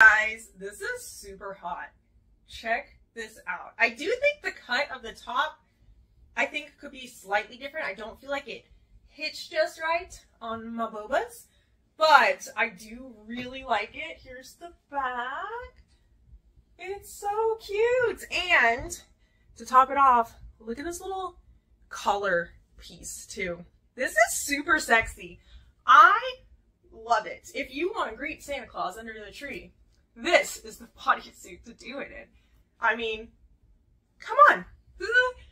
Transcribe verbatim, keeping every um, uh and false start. Guys, this is super hot. Check this out. I do think the cut of the top, I think, could be slightly different. I don't feel like it hitched just right on my boobas, but I do really like it. Here's the back. It's so cute. And to top it off, look at this little collar piece too. This is super sexy. I love it. If you want to greet Santa Claus under the tree, this is the bodysuit to do it in. I mean, come on. This is a